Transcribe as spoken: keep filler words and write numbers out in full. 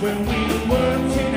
when we were